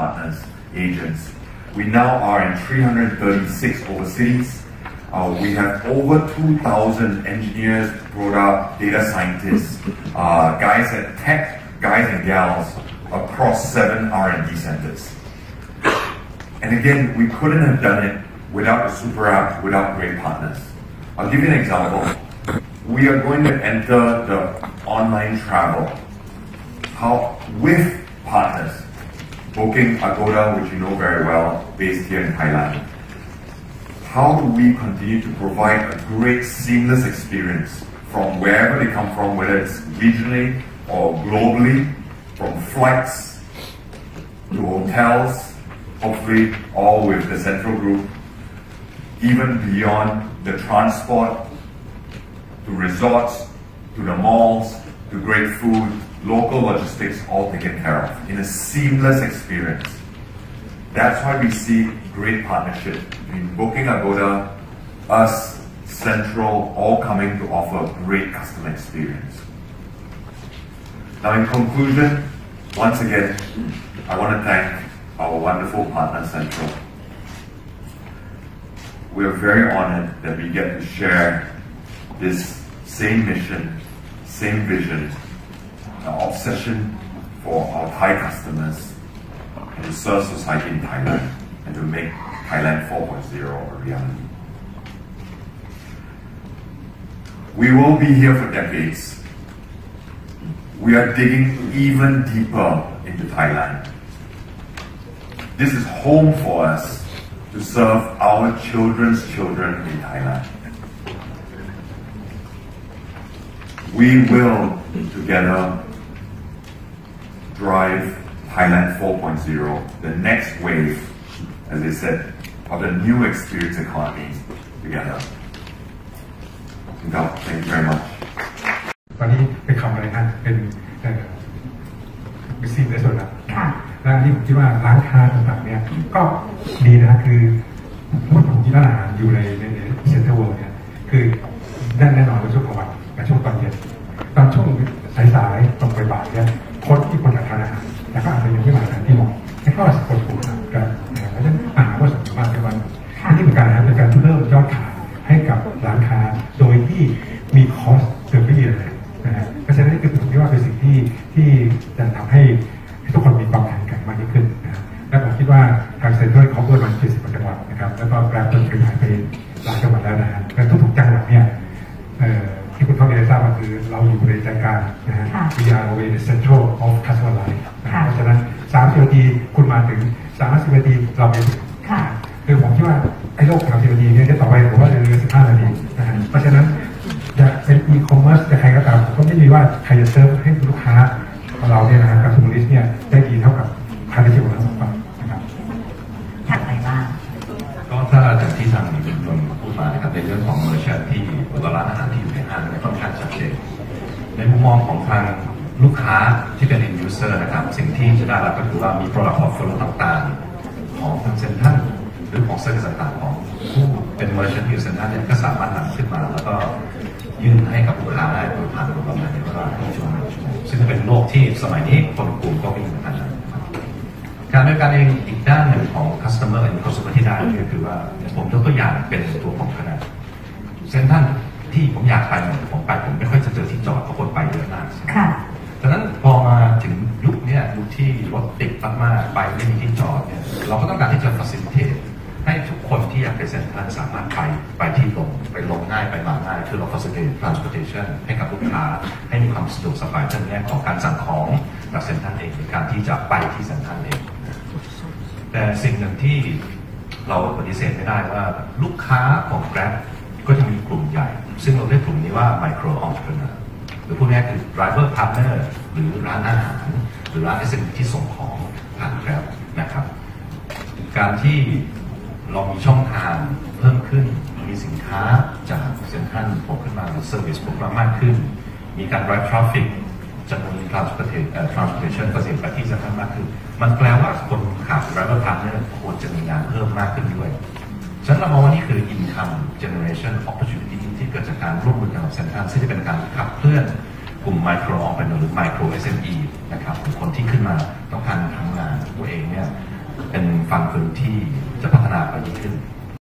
partners, agents. We now are in 336 overseas. We have over 2,000 engineers, product, data scientists, guys at tech, guys and gals across 7 R&D centers. And again, we couldn't have done it without a super app, without great partners. I'll give you an example. We are going to enter the online travel with partners. Booking Agoda, which you know very well, based here in Thailand. How do we continue to provide a great seamless experience from wherever they come from, whether it's regionally or globally, from flights to hotels, hopefully all with the Central Group, even beyond the transport, to resorts, to the malls, to great food, local logistics, all taken care of in a seamless experience. That's why we see great partnership between Booking Agoda, us, Central, all coming to offer great customer experience. Now in conclusion, once again, I want to thank our wonderful partner Central. We are very honored that we get to share this same mission, same vision, our obsession for our Thai customers, and to serve society in Thailand, and to make Thailand 4.0 a reality. We will be here for decades. We are digging even deeper into Thailand. This is home for us to serve our children's children in Thailand. We will, together, drive Thailand 4.0, the next wave, as I said, of the new experience economy together. Thank you very much. วันนี้เป็นคำอะไรนะเป็นบิสซิเนสโซนนะและนี่ผมคิดว่าร้านค้าต่างๆเนี่ยก็ดีนะคือผมคิดว่าอยู่ในเซ็นทรัลเวิลด์เนี่ยคือแน่นอนว่าช่วงกลางวันกับช่วงตอนเย็นตอนช่วงสายๆตรงบ่ายๆเนี่ยคนที่คนทานอาหารแล้วก็อาจจะยังไม่มาทานที่มองไม่ก็คนกลุ่มกันเพราะฉะนั้นอาหารก็สำคัญในวันที่เป็นการทำเป็นการเพิ่มยอดขายให้กับร้านค้าโดยที่มีคอสเติมไม่เยอะเลยนะฮะเพราะฉะนั้นนี่คือผมคิดว่าเป็นสิ่งที่จะทำให้ทุกคนมีความแข่งขันมากยิ่งขึ้นนะและผมคิดว่าทางเซ็นทรัลเขาเปิดมา70 จังหวัดนะครับแล้วก็แปลงเป็นขยายไปหลายจังหวัดแล้วนะฮะและทุกๆจังหวัดเนี่ยที่คุณเข้าใจทราบก็คือเราอยู่ในใจกลางนะฮะ We are away the central of customer life เพราะฉะนั้น30 นาทีคุณมาถึง30 นาทีเราไปถึงคือผมคิดว่าไอ้โลก30 นาทีเนี่ยจะต่อไปผมว่าเรือ15 นาทีนะฮะเพราะฉะนั้นจะเป็น e-commerce จะใครก็ตามผมก็ไม่มีว่าใครจะเซิร์ฟให้ลูกค้าของเราเนี่ยนะฮะกับทูริสต์เนี่ยได้ดีเท่ากับคาร์ดิเชียของเราครับนะครับถัดไปบ้างก็ถ้าจากที่ทางนี้ผมพูดมานะครับในเรื่องของเมอร์แชนที่ร้านอาหารที่อยู่ในห้างในความชัดเจนในมุมมองของทางลูกค้าที่เป็น end user นะครับสิ่งที่จะได้รับก็คือว่ามี product portfolio ต่างๆของทางเซ็นทรัลหรือของเซอร์วิสต่างๆของผู้เป็น merchant ที่อยู่เซ็นทรัลเนี่ยก็สามารถนำขึ้นมาแล้วก็ยื่นให้กับลูกค้าได้โดยผ่านระบบในเวลาที่ชั่วโมงซึ่งเป็นโลกที่สมัยนี้คนกลุ่มก็มีเหมือนกันการด้วยการเองอีกด้านหนึ่งของ customer หรือ consumer ที่ได้ก็คือว่าผมยกตัวอย่างเป็นตัวของขนาดเซ็นทรัลที่ผมอยากไปผมไปผมไม่ค่อยจะเจอที่จอดเพราะคนไปเยอะมากค่ะดังนั้นพอมาถึงยุคนี้ยุคที่รถติดมากๆไปไม่มีที่จอดเนี่ยเราก็ต้องการที่จะ facilitate ให้ทุกคนที่อยากไปเซ็นทรัลสามารถไปที่ลงไปลงง่ายไปมาง่ายคือเรา facilitate transportation ให้กับลูกค้าให้มีความสะดวกสบายทั้งแง่ของการสั่งของจากเซ็นทรัลเองหรือการที่จะไปที่เซ็นทรัลเองแต่สิ่งหนึ่งที่เราปฏิเสธไม่ได้ว่าลูกค้าของ Grabก็จะมีกลุ่มใหญ่ซึ่งเราเรียกกลุ่มนี้ว่า micro entrepreneur หรือพวกนี้คือ driver partner หรือร้านอาหารหรือร้าน SME ที่ส่งของผ่าน Grab นะครับการที่เรามีช่องทางเพิ่มขึ้นมีสินค้าจากเซ็นทรัลพวกขึ้นมาหรือ service พวกมากขึ้นมีการ drive traffic จำนวน transportation ประสิทธิภาพที่เซ็นทรัลมากขึ้นมันแปลว่าคนขับ driver partner ควรจะมีงานเพิ่มมากขึ้นด้วยฉะนั้นเรามองว่านี่คือ income generation opportunity ที่เกิดจากการร่วมมือกันของเซ็นทรัลซึ่งจะเป็นการขับเคลื่อนกลุ่ม micro entrepreneur หรือ micro SME นะครับคนที่ขึ้นมาต้องการทำงานตัวเองเนี่ย ฝั่งคนที่จะพัฒนาไปยิ่งขึ้น